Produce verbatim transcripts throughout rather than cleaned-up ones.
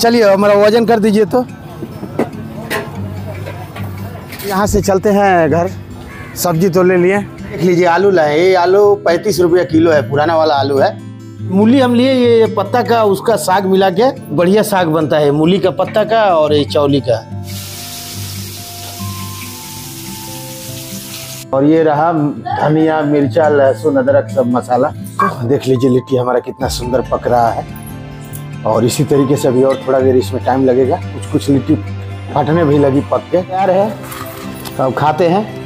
चलिए हमारा वजन कर दीजिए। तो यहाँ से चलते हैं घर। सब्जी तो ले लिए, देख लीजिए आलू लाए, ये आलू पैंतीस रुपया किलो है, पुराना वाला आलू है। मूली हम लिए, ये पत्ता का उसका साग मिला के बढ़िया साग बनता है, मूली का पत्ता का और ये चौली का। और ये रहा धनिया, मिर्चा, लहसुन, अदरक, सब मसाला। तो देख लीजिए लिट्टी हमारा कितना सुंदर पक रहा है। और इसी तरीके से अभी और थोड़ा देर इसमें टाइम लगेगा, कुछ कुछ लिट्टी फटने भी लगी पक के। तैयार है, अब खाते हैं।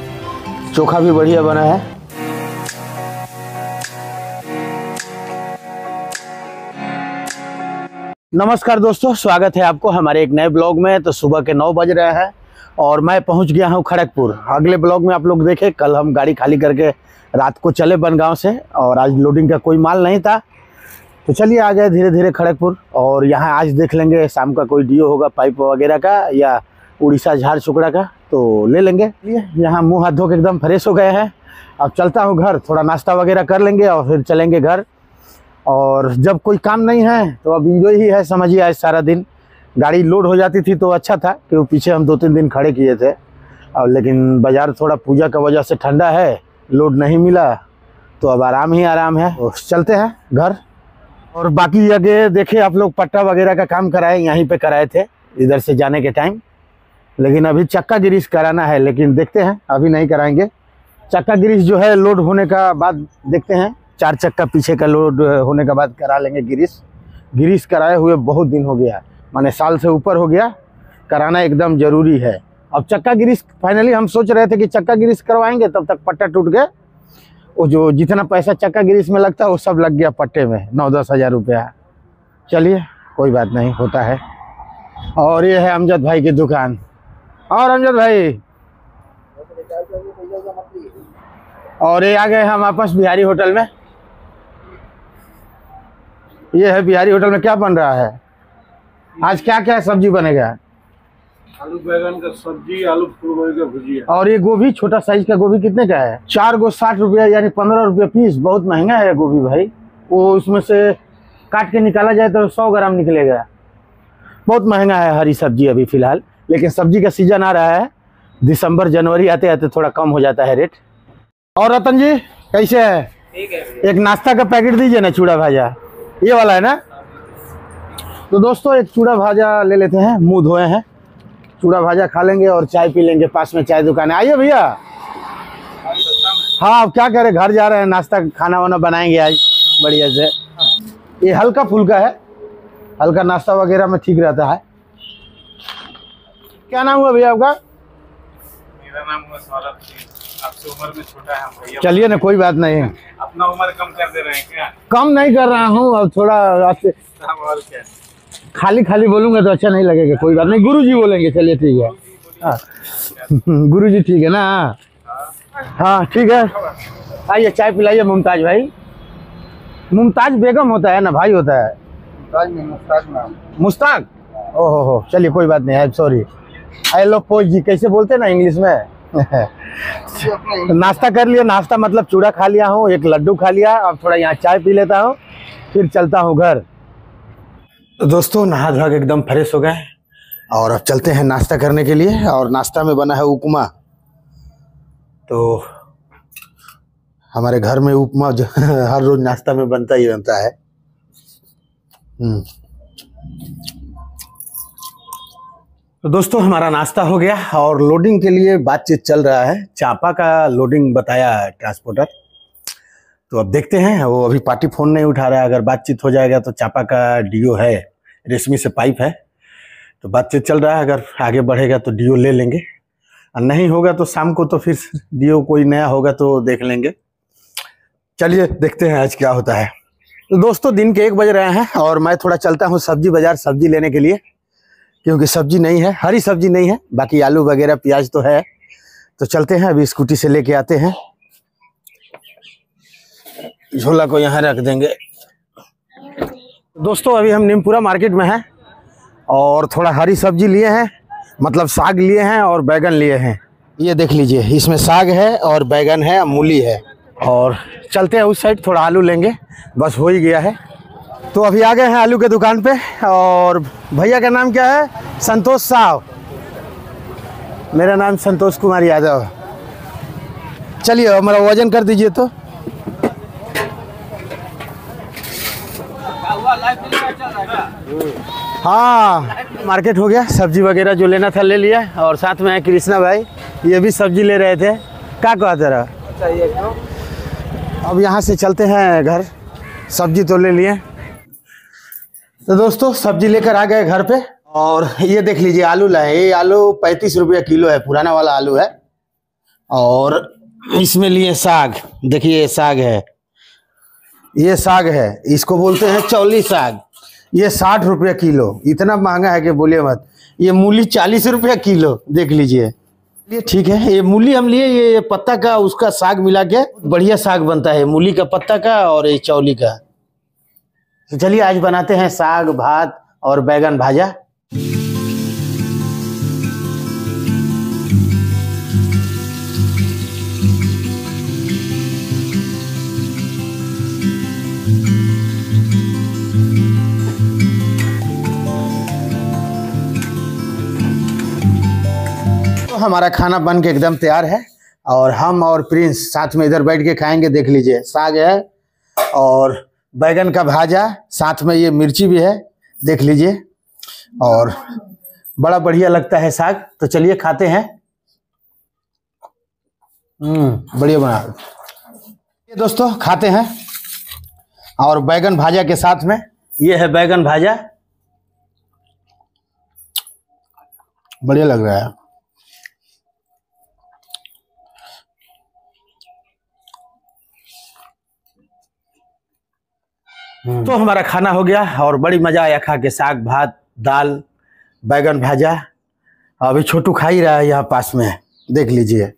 चोखा भी बढ़िया बना है। नमस्कार दोस्तों, स्वागत है आपको हमारे एक नए ब्लॉग में। तो सुबह के नौ बज रहे हैं और मैं पहुंच गया हूं खड़गपुर। अगले ब्लॉग में आप लोग देखें, कल हम गाड़ी खाली करके रात को चले बनगांव से और आज लोडिंग का कोई माल नहीं था, तो चलिए आ गए धीरे धीरे खड़गपुर। और यहाँ आज देख लेंगे शाम का कोई डीओ होगा पाइप वगैरह का या उड़ीसा झाड़ चुकड़ा का, तो ले लेंगे। यहाँ मुँह हाथ धो के एकदम फ्रेश हो गए हैं। अब चलता हूँ घर, थोड़ा नाश्ता वगैरह कर लेंगे और फिर चलेंगे घर। और जब कोई काम नहीं है तो अब इंजॉय ही है समझिए। आज सारा दिन गाड़ी लोड हो जाती थी तो अच्छा था, क्योंकि पीछे हम दो तीन दिन खड़े किए थे। और लेकिन बाज़ार थोड़ा पूजा का वजह से ठंडा है, लोड नहीं मिला, तो अब आराम ही आराम है। तो चलते हैं घर। और बाकी आगे देखे आप लोग पट्टा वगैरह का काम कराए, यहीं पे कराए थे इधर से जाने के टाइम। लेकिन अभी चक्का गिरीश कराना है, लेकिन देखते हैं, अभी नहीं कराएंगे। चक्का गिरीश जो है लोड होने का बाद देखते हैं, चार चक्का पीछे का लोड होने के बाद करा लेंगे गिरीश। गिरीश कराए हुए बहुत दिन हो गया, माने साल से ऊपर हो गया, कराना एकदम ज़रूरी है। अब चक्का गिरीश फाइनली हम सोच रहे थे कि चक्का गिरीश करवाएंगे, तब तक पट्टा टूट गया। वो जो जितना पैसा चक्का गिरीश में लगता है वो सब लग गया पट्टे में, नौ दस हज़ार रुपया। चलिए कोई बात नहीं, होता है। और ये है अमजद भाई की दुकान। और अमजद भाई, और ये आ गए हम वापस बिहारी होटल में। ये है बिहारी होटल में क्या बन रहा है आज, क्या क्या सब्जी बनेगा? आलू बैगन का सब्जी, आलू फूलगोभी का भुजिया। और ये गोभी, छोटा साइज का गोभी कितने का है? चार गो साठ रुपया, यानी पंद्रह रुपया पीस। बहुत महंगा है गोभी भाई। वो उसमें से काट के निकाला जाए तो सौ ग्राम निकलेगा। बहुत महंगा है हरी सब्जी अभी फिलहाल, लेकिन सब्जी का सीजन आ रहा है, दिसंबर जनवरी आते आते थोड़ा कम हो जाता है रेट। और रतन जी कैसे है? ठीक है। एक नाश्ता का पैकेट दीजिए ना, चूड़ा भाजा, ये वाला है ना। तो दोस्तों एक चूड़ा भाजा ले लेते हैं, मुँह धोए हैं, चूड़ा भाजा खा लेंगे और चाय पी लेंगे। पास में चाय दुकान है, आइए भैया। हाँ अब क्या करें, घर जा रहे हैं, नाश्ता खाना वाना बनाएंगे आज बढ़िया से। ये हल्का फुल्का है, हल्का नाश्ता वगैरह में ठीक रहता है। क्या नाम हुआ भैया आपका? मेरा नाम हुआ सौरभ सिंह, आपसे उम्र में छोटा है भैया। चलिए ना कोई बात नहीं, अपना उम्र कम कर दे रहे हैं क्या? कम नहीं कर रहा हूँ, अब थोड़ा आपसे खाली खाली बोलूंगा तो अच्छा नहीं लगेगा। कोई बात नहीं, गुरुजी बोलेंगे। चलिए ठीक है, गुरुजी ठीक है ना? हाँ ठीक है। आइए चाय पिलाइए मुमताज भाई। मुमताज बेगम होता है ना भाई? होता है मुश्ताक। ओहो हो, चलिए कोई बात नहीं, I am sorry. I love फौज जी कैसे बोलते हैं ना इंग्लिश में। नाश्ता कर लिया, नाश्ता मतलब चूड़ा खा लिया हूँ, एक लड्डू खा लिया। अब थोड़ा यहाँ चाय पी लेता हूँ, फिर चलता हूँ घर। तो दोस्तों नहा धो के एकदम फ्रेश हो गए और अब चलते हैं नाश्ता करने के लिए। और नाश्ता में बना है उपमा। तो हमारे घर में उपमा जो हर रोज नाश्ता में बनता ही बनता है। तो दोस्तों हमारा नाश्ता हो गया और लोडिंग के लिए बातचीत चल रहा है। चापा का लोडिंग बताया है ट्रांसपोर्टर, तो अब देखते हैं। वो अभी पार्टी फ़ोन नहीं उठा रहा है, अगर बातचीत हो जाएगा तो चापा का डीओ है, रेशमी से पाइप है, तो बातचीत चल रहा है। अगर आगे बढ़ेगा तो डीओ ले लेंगे, और नहीं होगा तो शाम को तो फिर डीओ कोई नया होगा तो देख लेंगे। चलिए देखते हैं आज क्या होता है। तो दोस्तों दिन के एक बज रहे हैं और मैं थोड़ा चलता हूँ सब्जी बाज़ार, सब्जी लेने के लिए, क्योंकि सब्जी नहीं है, हरी सब्जी नहीं है। बाकी आलू वगैरह प्याज तो है, तो चलते हैं अभी स्कूटी से लेके आते हैं। झोला को यहाँ रख देंगे। दोस्तों अभी हम निमपुरा मार्केट में हैं और थोड़ा हरी सब्जी लिए हैं, मतलब साग लिए हैं और बैगन लिए हैं। ये देख लीजिए, इसमें साग है और बैगन है, मूली है। और चलते हैं उस साइड, थोड़ा आलू लेंगे, बस हो ही गया है। तो अभी आ गए हैं आलू के दुकान पे। और भैया का नाम क्या है? संतोष साहब। मेरा नाम संतोष कुमार यादव। चलिए हमारा वजन कर दीजिए। तो हाँ, मार्केट हो गया, सब्जी वगैरह जो लेना था ले लिया। और साथ में है कृष्णा भाई, ये भी सब्जी ले रहे थे। क्या कहा जरा? अब यहाँ से चलते हैं घर। सब्जी तो ले लिए। तो दोस्तों सब्जी लेकर आ गए घर पे। और ये देख लीजिए आलू लाए। ये आलू पैंतीस रुपया किलो है, पुराना वाला आलू है। और इसमें लिए साग। देखिए ये साग है, ये साग है, इसको बोलते हैं चौली साग। ये साठ रुपया किलो, इतना महंगा है कि बोलिए मत। ये मूली चालीस रुपया किलो, देख लीजिए। ये ठीक है, ये मूली हम लिए। ये, ये पत्ता का उसका साग मिला के बढ़िया साग बनता है, मूली का पत्ता का और ये चौली का। तो चलिए आज बनाते हैं साग, भात और बैगन भाजा। हमारा खाना बन के एकदम तैयार है। और हम और प्रिंस साथ में इधर बैठ के खाएंगे। देख लीजिए साग है और बैगन का भाजा, साथ में ये मिर्ची भी है, देख लीजिए। और बड़ा बढ़िया लगता है साग। तो चलिए खाते हैं। हम्म, बढ़िया बना। ये दोस्तों खाते हैं और बैगन भाजा के साथ में। ये है बैगन भाजा, बढ़िया लग रहा है। तो हमारा खाना हो गया और बड़ी मजा आया खा के। साग, भात, दाल, बैगन भाजा। अभी छोटू खा ही रहा है यहाँ पास में, देख लीजिए।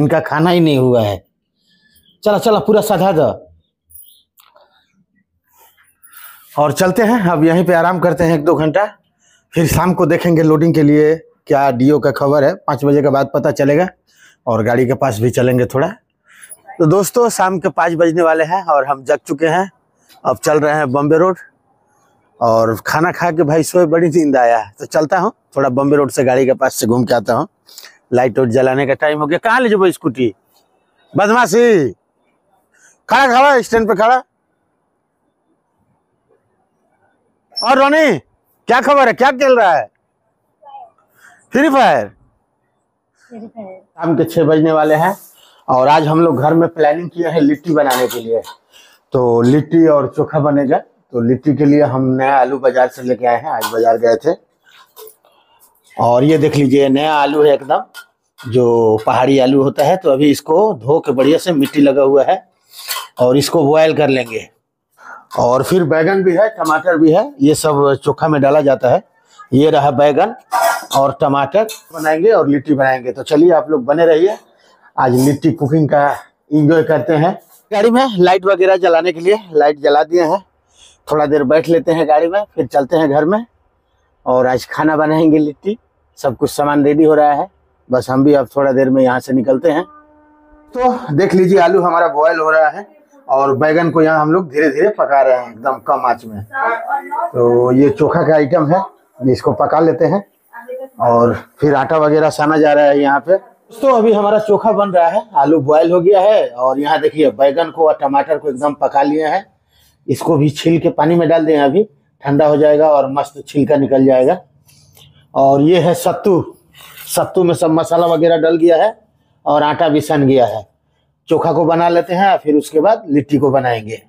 इनका खाना ही नहीं हुआ है। चला चला पूरा साधा दो। और चलते हैं अब, यहीं पे आराम करते हैं एक दो घंटा। फिर शाम को देखेंगे लोडिंग के लिए क्या डीओ का खबर है। पाँच बजे के बाद पता चलेगा। और गाड़ी के पास भी चलेंगे थोड़ा। तो दोस्तों शाम के पाँच बजने वाले हैं और हम जग चुके हैं। अब चल रहे हैं बॉम्बे रोड। और खाना खा के भाई सोए, बड़ी नींद आया। तो चलता हूँ थोड़ा बॉम्बे रोड से, गाड़ी के पास से घूम के आता हूँ। लाइट वाइट जलाने का टाइम हो गया। कहाँ ले जाओ स्कूटी? बदमाशी, खड़ा खड़ा स्टैंड पे खड़ा। और रोनी क्या खबर है? क्या चल रहा है? Free Fire. शाम के छह बजने वाले हैं और आज हम लोग घर में प्लानिंग किए हैं लिट्टी बनाने के लिए। तो लिट्टी और चोखा बनेगा। तो लिट्टी के लिए हम नया आलू बाजार से लेके आए हैं। आज बाजार गए थे। और ये देख लीजिए नया आलू है एकदम, जो पहाड़ी आलू होता है। तो अभी इसको धो के बढ़िया से, मिट्टी लगा हुआ है, और इसको बॉयल कर लेंगे। और फिर बैगन भी है, टमाटर भी है, ये सब चोखा में डाला जाता है। ये रहा बैगन और टमाटर, बनाएंगे और लिट्टी बनाएंगे। तो चलिए आप लोग बने रहिए, आज लिट्टी कुकिंग का इंजॉय करते हैं। गाड़ी में लाइट वगैरह जलाने के लिए लाइट जला दिए हैं। थोड़ा देर बैठ लेते हैं गाड़ी में, फिर चलते हैं घर में। और आज खाना बनाएंगे लिट्टी। सब कुछ सामान रेडी हो रहा है, बस हम भी अब थोड़ा देर में यहाँ से निकलते हैं। तो देख लीजिए आलू हमारा बॉयल हो रहा है और बैगन को यहाँ हम लोग धीरे धीरे पका रहे हैं एकदम कम आँच में। तो ये चोखा का आइटम है, इसको पका लेते हैं। और फिर आटा वगैरह साना जा रहा है यहाँ पे। तो अभी हमारा चोखा बन रहा है, आलू बॉयल हो गया है। और यहाँ देखिए बैगन को और टमाटर को एकदम पका लिया है। इसको भी छील के पानी में डाल दें, अभी ठंडा हो जाएगा और मस्त छिलका निकल जाएगा। और ये है सत्तू। सत्तू में सब मसाला वगैरह डल गया है और आटा भी सन गया है। चोखा को बना लेते हैं, फिर उसके बाद लिट्टी को बनाएंगे।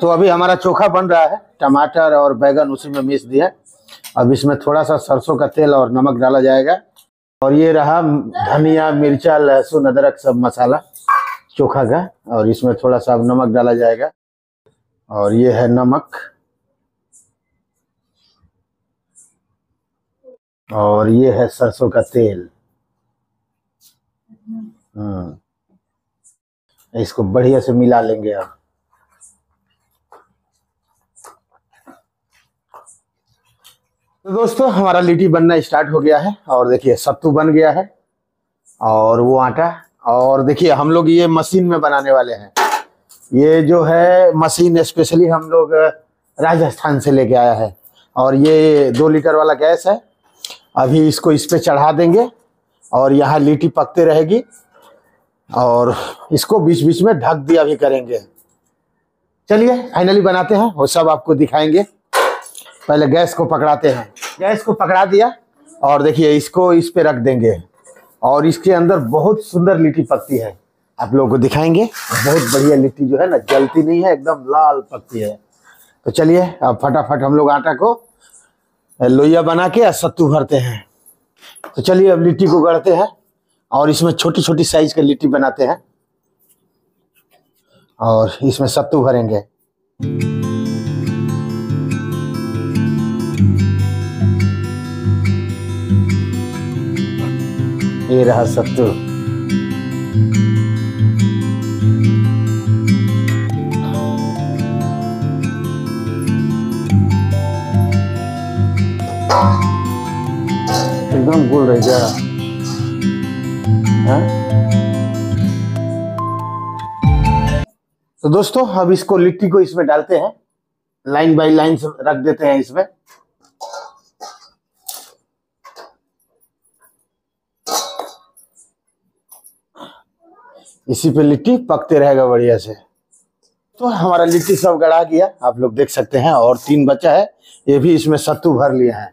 तो अभी हमारा चोखा बन रहा है, टमाटर और बैगन उसी में मिक्स दिया। अब इसमें थोड़ा सा सरसों का तेल और नमक डाला जाएगा। और ये रहा धनिया, मिर्चा, लहसुन, अदरक, सब मसाला चोखा का। और इसमें थोड़ा सा अब नमक डाला जाएगा। और ये है नमक। और ये है सरसों का तेल। हम्म, इसको बढ़िया से मिला लेंगे अब। तो दोस्तों हमारा लिट्टी बनना स्टार्ट हो गया है और देखिए सत्तू बन गया है और वो आटा, और देखिए हम लोग ये मशीन में बनाने वाले हैं। ये जो है मशीन स्पेशली हम लोग राजस्थान से लेके आया है और ये दो लीटर वाला गैस है। अभी इसको इस पे चढ़ा देंगे और यहाँ लिट्टी पकते रहेगी और इसको बीच बीच में ढक दिया भी करेंगे। चलिए फाइनली बनाते हैं, वो सब आपको दिखाएंगे। पहले गैस को पकड़ाते हैं। गैस को पकड़ा दिया और देखिए इसको इस पे रख देंगे और इसके अंदर बहुत सुंदर लिट्टी पकती है, आप लोगों को दिखाएंगे। बहुत बढ़िया लिट्टी जो है ना, जलती नहीं है, एकदम लाल पकती है। तो चलिए अब फटाफट हम लोग आटा को लोइया बना के सत्तू भरते हैं। तो चलिए अब लिट्टी को गढ़ते हैं और इसमें छोटी छोटी साइज का लिट्टी बनाते हैं और इसमें सत्तू भरेंगे। ये रहा सत्तू। एकदम गोल रह जा। तो दोस्तों अब इसको लिट्टी को इसमें डालते हैं, लाइन बाय लाइन रख देते हैं इसमें। इसी पे लिट्टी पकते रहेगा बढ़िया से। तो हमारा लिट्टी सब गड़ा गया, आप लोग देख सकते हैं, और तीन बचा है, ये भी इसमें सत्तू भर लिया है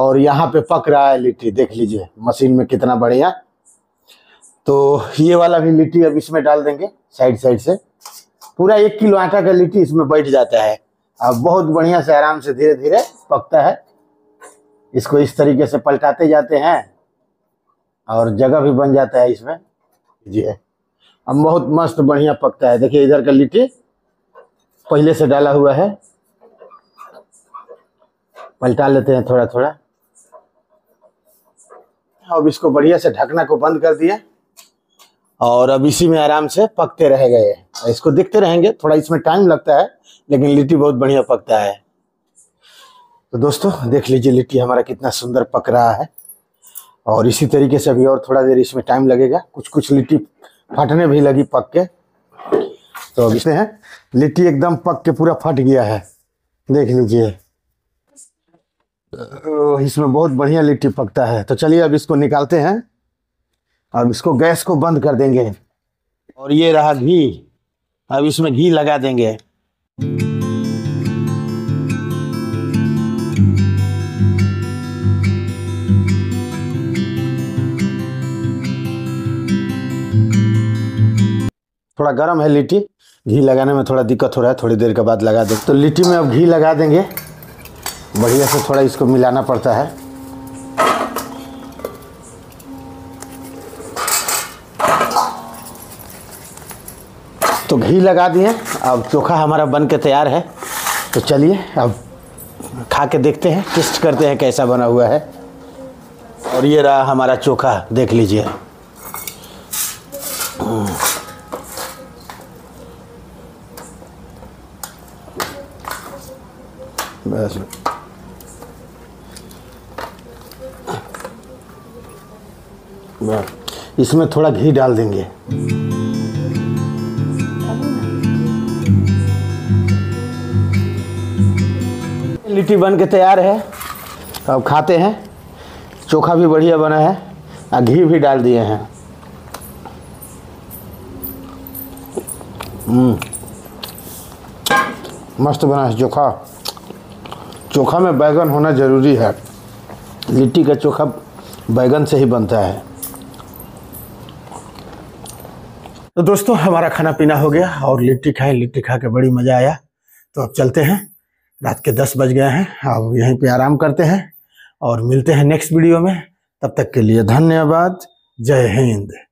और यहाँ पे पक रहा है लिट्टी। देख लीजिए मशीन में कितना बढ़िया। तो ये वाला भी लिट्टी अब इसमें डाल देंगे साइड साइड से। पूरा एक किलो आटा का लिट्टी इसमें बैठ जाता है। अब बहुत बढ़िया से आराम से धीरे धीरे पकता है। इसको इस तरीके से पलटाते जाते हैं और जगह भी बन जाता है इसमें जी। अब बहुत मस्त बढ़िया पकता है। देखिए इधर का लिट्टी पहले से डाला हुआ है, पलटा लेते हैं थोड़ा थोड़ा। अब इसको बढ़िया से ढकना को बंद कर दिया और अब इसी में आराम से पकते रह गए। इसको देखते रहेंगे, थोड़ा इसमें टाइम लगता है लेकिन लिट्टी बहुत बढ़िया पकता है। तो दोस्तों देख लीजिए लिट्टी हमारा कितना सुंदर पक रहा है और इसी तरीके से अभी और थोड़ा देर इसमें टाइम लगेगा। कुछ कुछ लिट्टी फटने भी लगी पक के। तो अब इसमें है लिट्टी एकदम पक के पूरा फट गया है, देख लीजिए। तो इसमें बहुत बढ़िया लिट्टी पकता है। तो चलिए अब इसको निकालते हैं। अब इसको गैस को बंद कर देंगे और ये रहा घी। अब इसमें घी लगा देंगे। थोड़ा गर्म है लिट्टी, घी लगाने में थोड़ा दिक्कत हो रहा है, थोड़ी देर के बाद लगा दें। तो लिट्टी में अब घी लगा देंगे। बढ़िया से थोड़ा इसको मिलाना पड़ता है। तो घी लगा दिए। अब चोखा हमारा बन के तैयार है। तो चलिए अब खा के देखते हैं, टेस्ट करते हैं कैसा बना हुआ है। और ये रहा हमारा चोखा, देख लीजिए। बस इसमें थोड़ा घी डाल देंगे। लिट्टी बन के तैयार है, अब खाते हैं। चोखा भी बढ़िया बना है और घी भी डाल दिए हैं। मस्त बना है चोखा। चोखा में बैगन होना जरूरी है। लिट्टी का चोखा बैगन से ही बनता है। तो दोस्तों हमारा खाना पीना हो गया और लिट्टी खाए। लिट्टी खा के बड़ी मज़ा आया। तो अब चलते हैं, रात के दस बज गए हैं। अब यहीं पे आराम करते हैं और मिलते हैं नेक्स्ट वीडियो में। तब तक के लिए धन्यवाद। जय हिंद।